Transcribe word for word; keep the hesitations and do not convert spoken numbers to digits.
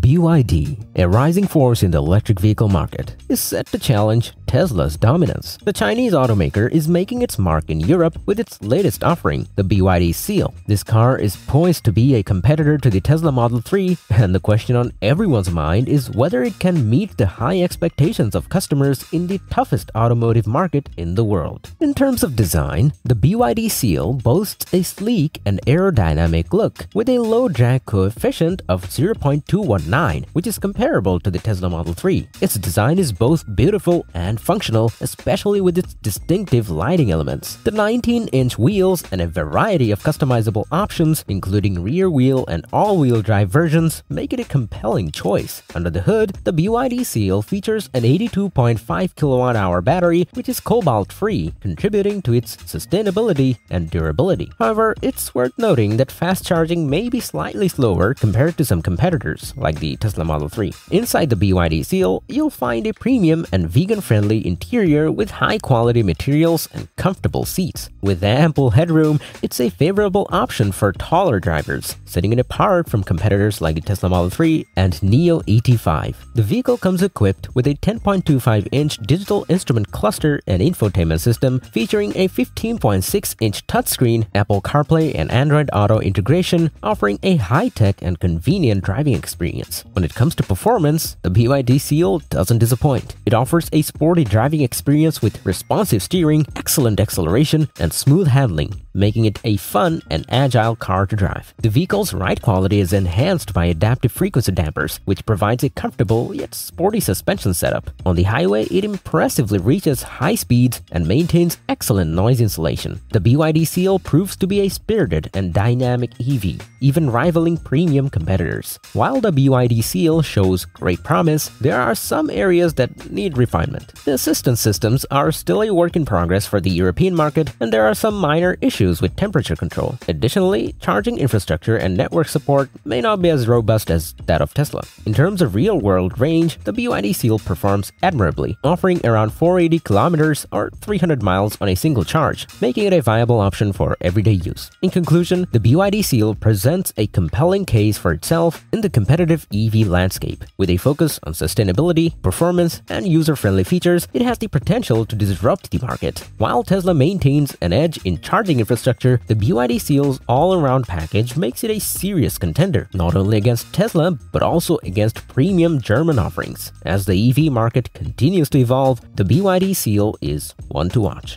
B Y D, a rising force in the electric vehicle market, is set to challenge Tesla's dominance. The Chinese automaker is making its mark in Europe with its latest offering, the B Y D Seal. This car is poised to be a competitor to the Tesla Model three, and the question on everyone's mind is whether it can meet the high expectations of customers in the toughest automotive market in the world. In terms of design, the B Y D Seal boasts a sleek and aerodynamic look with a low drag coefficient of zero point two one nine, which is comparable to the Tesla Model three. Its design is both beautiful and functional, especially with its distinctive lighting elements. The nineteen inch wheels and a variety of customizable options, including rear-wheel and all-wheel drive versions, make it a compelling choice. Under the hood, the B Y D Seal features an eighty-two point five kilowatt hour battery, which is cobalt-free, contributing to its sustainability and durability. However, it's worth noting that fast charging may be slightly slower compared to some competitors, like the Tesla Model three. Inside the B Y D Seal, you'll find a premium and vegan-friendly interior with high-quality materials and comfortable seats. With ample headroom, it's a favorable option for taller drivers, setting it apart from competitors like the Tesla Model three and Neo E T five. The vehicle comes equipped with a ten point two five inch digital instrument cluster and infotainment system, featuring a fifteen point six inch touchscreen, Apple CarPlay and Android Auto integration, offering a high-tech and convenient driving experience. When it comes to performance, the B Y D Seal doesn't disappoint. It offers a sporty driving experience with responsive steering, excellent acceleration, and smooth handling, making it a fun and agile car to drive. The vehicle's ride quality is enhanced by adaptive frequency dampers, which provides a comfortable yet sporty suspension setup. On the highway, it impressively reaches high speeds and maintains excellent noise insulation. The B Y D Seal proves to be a spirited and dynamic E V, even rivaling premium competitors. While the B Y D Seal shows great promise, there are some areas that need refinement. The assistance systems are still a work in progress for the European market, and there are some minor issues with temperature control. Additionally, charging infrastructure and network support may not be as robust as that of Tesla. In terms of real-world range, the B Y D Seal performs admirably, offering around four hundred eighty kilometers or three hundred miles on a single charge, making it a viable option for everyday use. In conclusion, the B Y D Seal presents a compelling case for itself in the competitive E V landscape. With a focus on sustainability, performance, and user-friendly features, it has the potential to disrupt the market. While Tesla maintains an edge in charging infrastructure, Structure, the B Y D Seal's all-around package makes it a serious contender, not only against Tesla, but also against premium German offerings. As the E V market continues to evolve, the B Y D Seal is one to watch.